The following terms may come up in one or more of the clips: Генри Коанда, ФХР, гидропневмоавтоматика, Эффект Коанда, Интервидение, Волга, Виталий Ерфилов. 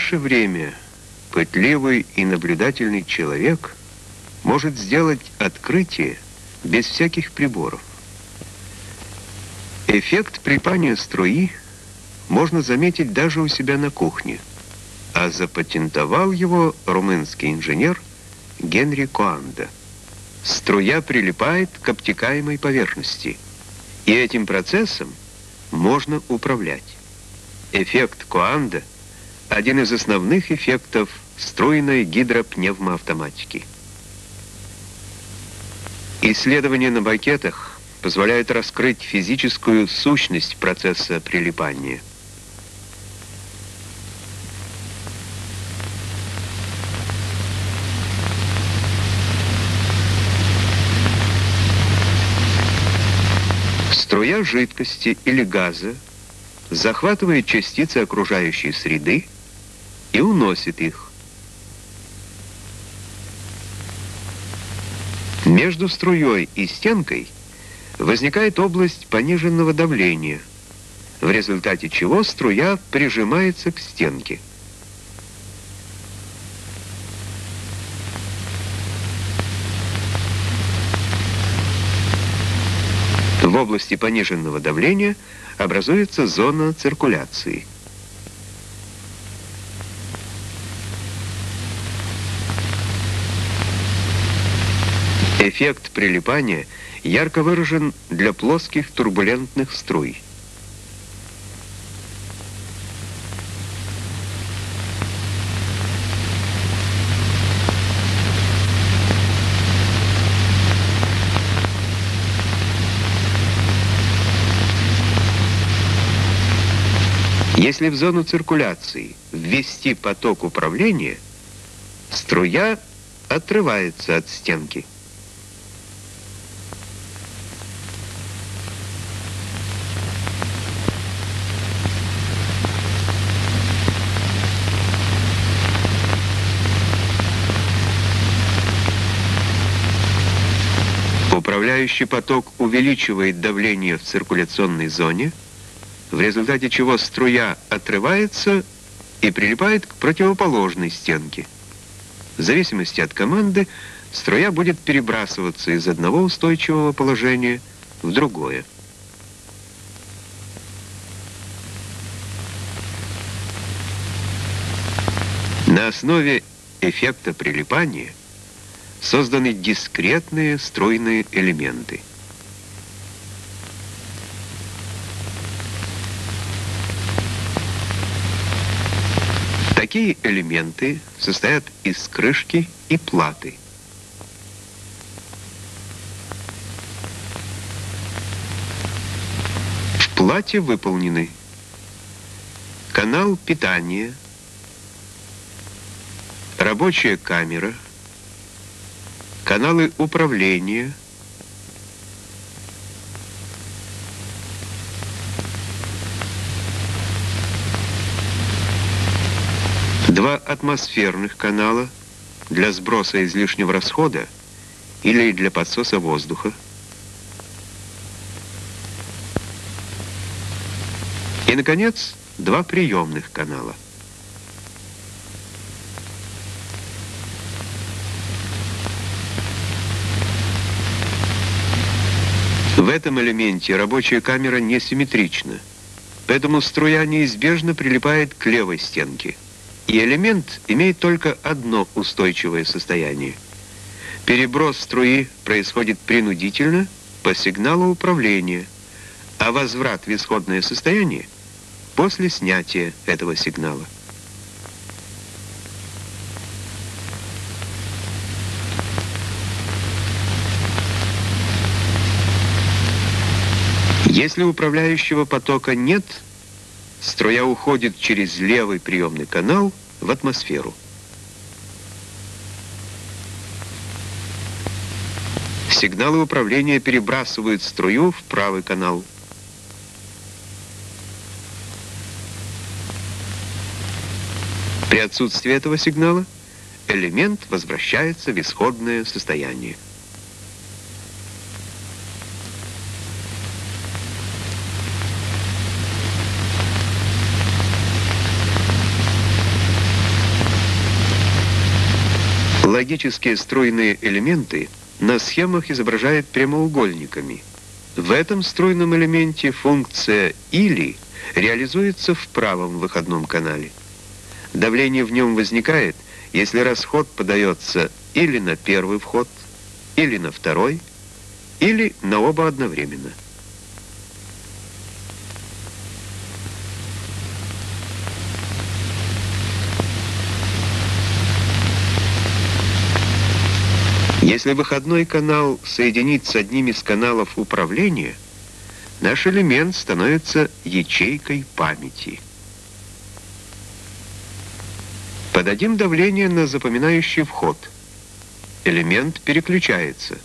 наше время пытливый и наблюдательный человек может сделать открытие без всяких приборов. Эффект припания струи можно заметить даже у себя на кухне, а запатентовал его румынский инженер Генри Коанда. Струя прилипает к обтекаемой поверхности, и этим процессом можно управлять. Эффект Коанда – один из основных эффектов струйной гидропневмоавтоматики. Исследования на макетах позволяют раскрыть физическую сущность процесса прилипания. Струя жидкости или газа захватывает частицы окружающей среды и уносит их. Между струей и стенкой возникает область пониженного давления, в результате чего струя прижимается к стенке. В области пониженного давления образуется зона циркуляции. Эффект прилипания ярко выражен для плоских турбулентных струй. Если в зону циркуляции ввести поток управления, струя отрывается от стенки. Управляющий поток увеличивает давление в циркуляционной зоне, в результате чего струя отрывается и прилипает к противоположной стенке. В зависимости от команды струя будет перебрасываться из одного устойчивого положения в другое. На основе эффекта прилипания созданы дискретные струйные элементы. Такие элементы состоят из крышки и платы. В плате выполнены канал питания, рабочая камера, каналы управления, два атмосферных канала для сброса излишнего расхода или для подсоса воздуха. И, наконец, два приемных канала. В этом элементе рабочая камера несимметрична, поэтому струя неизбежно прилипает к левой стенке. И элемент имеет только одно устойчивое состояние. Переброс струи происходит принудительно по сигналу управления, а возврат в исходное состояние после снятия этого сигнала. Если управляющего потока нет, струя уходит через левый приемный канал в атмосферу. Сигналы управления перебрасывают струю в правый канал. При отсутствии этого сигнала элемент возвращается в исходное состояние. Логические стройные элементы на схемах изображают прямоугольниками. В этом стройном элементе функция «или» реализуется в правом выходном канале. Давление в нем возникает, если расход подается или на первый вход, или на второй, или на оба одновременно. Если выходной канал соединить с одним из каналов управления, наш элемент становится ячейкой памяти. Подадим давление на запоминающий вход. Элемент переключается.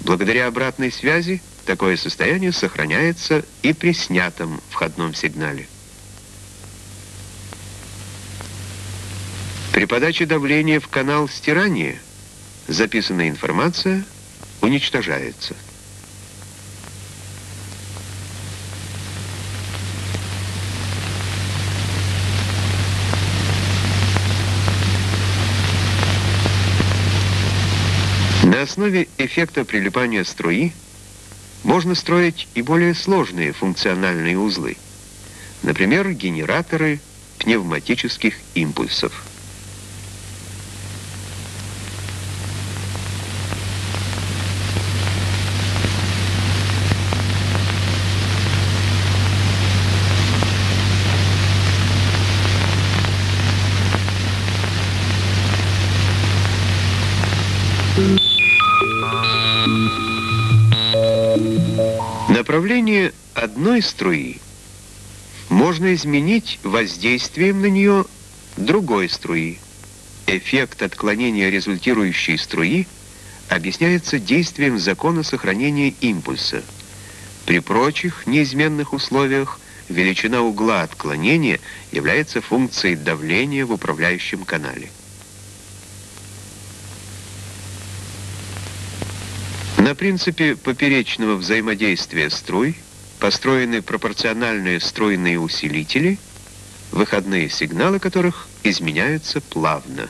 Благодаря обратной связи такое состояние сохраняется и при снятом входном сигнале. При подаче давления в канал стирания записанная информация уничтожается. На основе эффекта прилипания струи можно строить и более сложные функциональные узлы, например, генераторы пневматических импульсов. Направление одной струи можно изменить воздействием на нее другой струи. Эффект отклонения результирующей струи объясняется действием закона сохранения импульса. При прочих неизменных условиях величина угла отклонения является функцией давления в управляющем канале. На принципе поперечного взаимодействия струй построены пропорциональные струйные усилители, выходные сигналы которых изменяются плавно.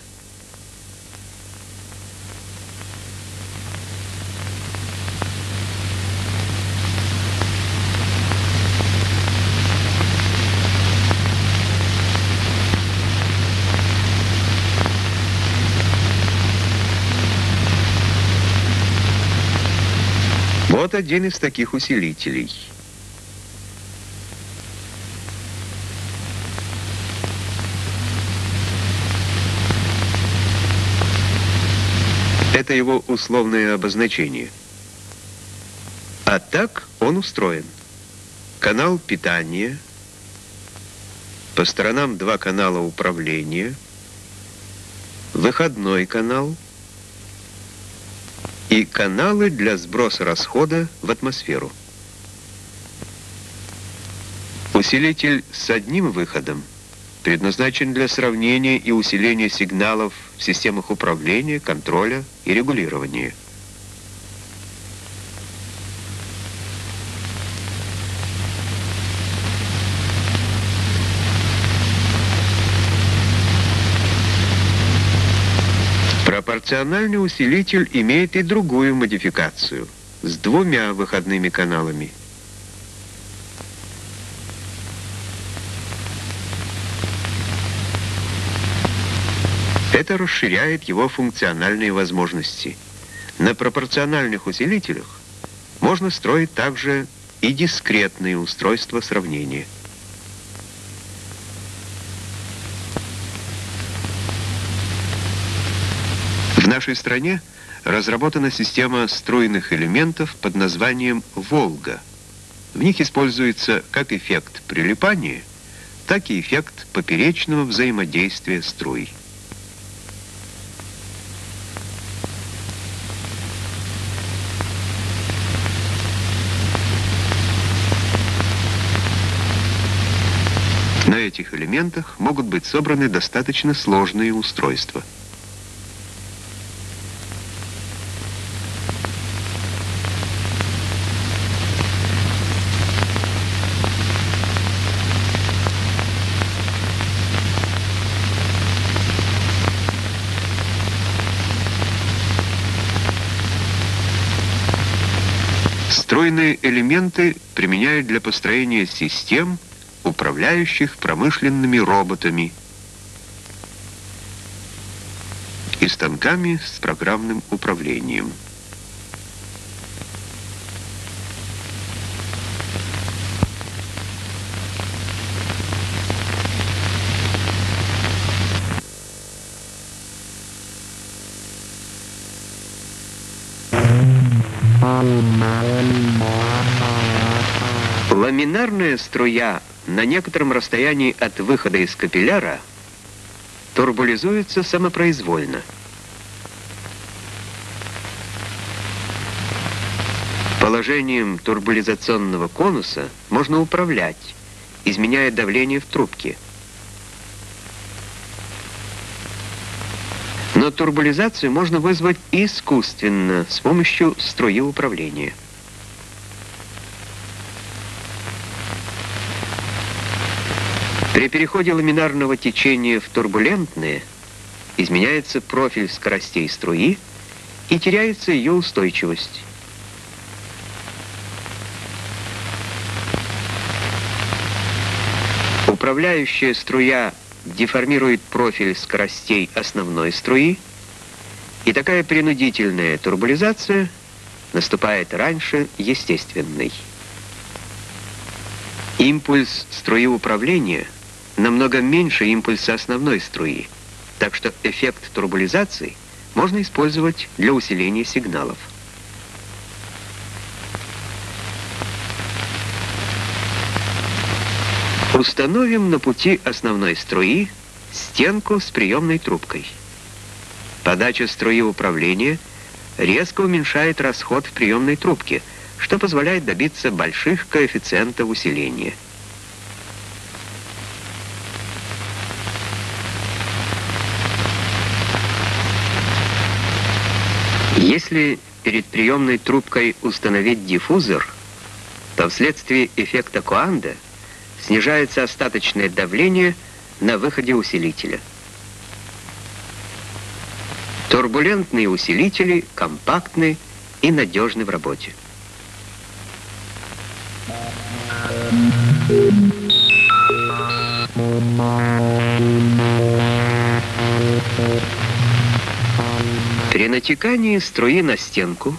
Вот один из таких усилителей. Это его условное обозначение. А так он устроен. Канал питания, по сторонам два канала управления, выходной канал, и каналы для сброса расхода в атмосферу. Усилитель с одним выходом предназначен для сравнения и усиления сигналов в системах управления, контроля и регулирования. Пропорциональный усилитель имеет и другую модификацию с двумя выходными каналами. Это расширяет его функциональные возможности. На пропорциональных усилителях можно строить также и дискретные устройства сравнения. В нашей стране разработана система струйных элементов под названием «Волга». В них используется как эффект прилипания, так и эффект поперечного взаимодействия струй. На этих элементах могут быть собраны достаточно сложные устройства. Стройные элементы применяют для построения систем, управляющих промышленными роботами и станками с программным управлением. Ламинарная струя на некотором расстоянии от выхода из капилляра турбулизуется самопроизвольно. Положением турбулизационного конуса можно управлять, изменяя давление в трубке. Но турбулизацию можно вызвать искусственно с помощью струи управления. При переходе ламинарного течения в турбулентное изменяется профиль скоростей струи и теряется ее устойчивость. Управляющая струя деформирует профиль скоростей основной струи, и такая принудительная турбулизация наступает раньше естественной. Импульс струи управления намного меньше импульса основной струи, так что эффект турбулизации можно использовать для усиления сигналов. Установим на пути основной струи стенку с приемной трубкой. Подача струи управления резко уменьшает расход в приемной трубке, что позволяет добиться больших коэффициентов усиления. Если перед приемной трубкой установить диффузор, то вследствие эффекта Коанда снижается остаточное давление на выходе усилителя. Турбулентные усилители компактны и надежны в работе. При натекании струи на стенку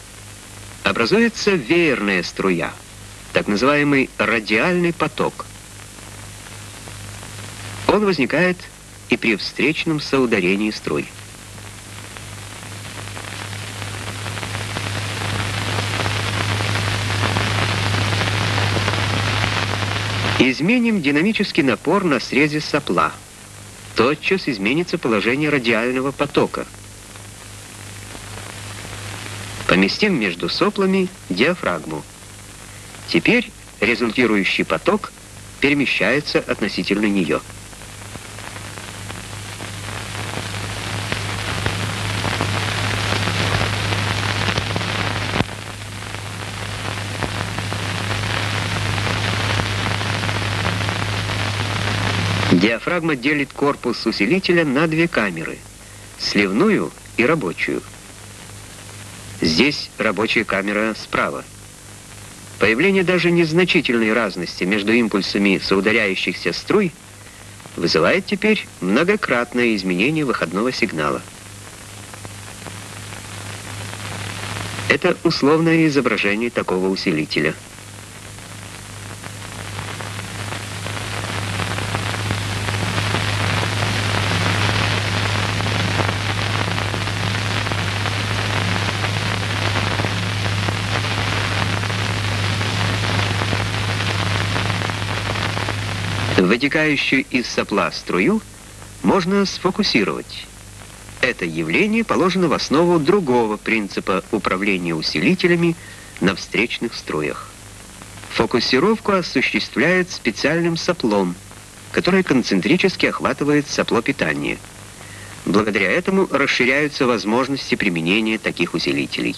образуется веерная струя, так называемый радиальный поток. Он возникает и при встречном соударении струй. Изменим динамический напор на срезе сопла. Тотчас изменится положение радиального потока. Поместим между соплами диафрагму. Теперь результирующий поток перемещается относительно нее. Диафрагма делит корпус усилителя на две камеры – сливную и рабочую. Здесь рабочая камера справа. Появление даже незначительной разности между импульсами соударяющихся струй вызывает теперь многократное изменение выходного сигнала. Это условное изображение такого усилителя. Вытекающую из сопла струю можно сфокусировать. Это явление положено в основу другого принципа управления усилителями на встречных струях. Фокусировку осуществляет специальным соплом, которое концентрически охватывает сопло питания. Благодаря этому расширяются возможности применения таких усилителей.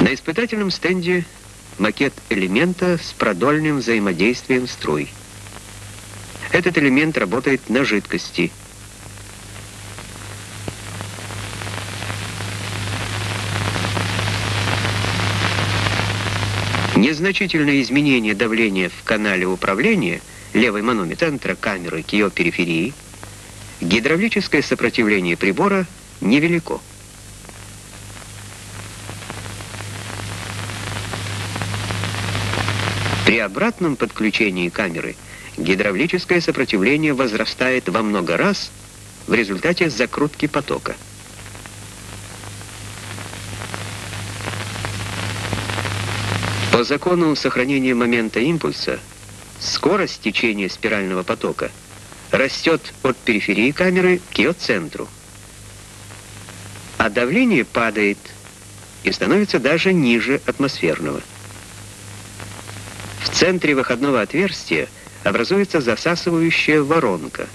На испытательном стенде макет элемента с продольным взаимодействием струй. Этот элемент работает на жидкости. Незначительное изменение давления в канале управления левой манометра камеры к ее периферии, гидравлическое сопротивление прибора невелико. При обратном подключении камеры гидравлическое сопротивление возрастает во много раз в результате закрутки потока. По закону сохранения момента импульса, скорость течения спирального потока растет от периферии камеры к ее центру, а давление падает и становится даже ниже атмосферного. В центре выходного отверстия образуется засасывающая воронка.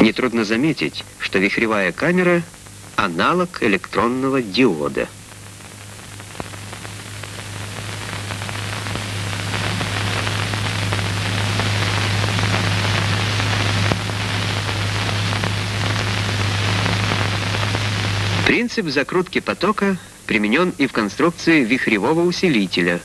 Нетрудно заметить, что вихревая камера — аналог электронного диода. Принцип закрутки потока применен и в конструкции вихревого усилителя.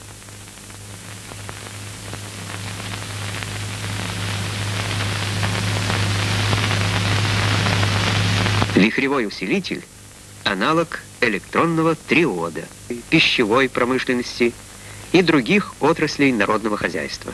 Вихревой усилитель – аналог электронного триода, пищевой промышленности и других отраслей народного хозяйства.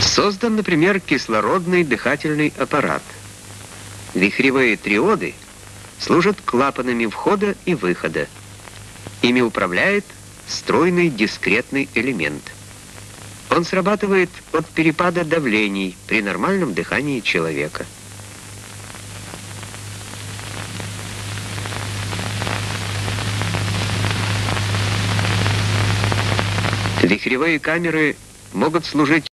Создан, например, кислородный дыхательный аппарат. Вихревые триоды служат клапанами входа и выхода. Ими управляет стройный дискретный элемент. Он срабатывает от перепада давлений при нормальном дыхании человека. Вихревые камеры могут служить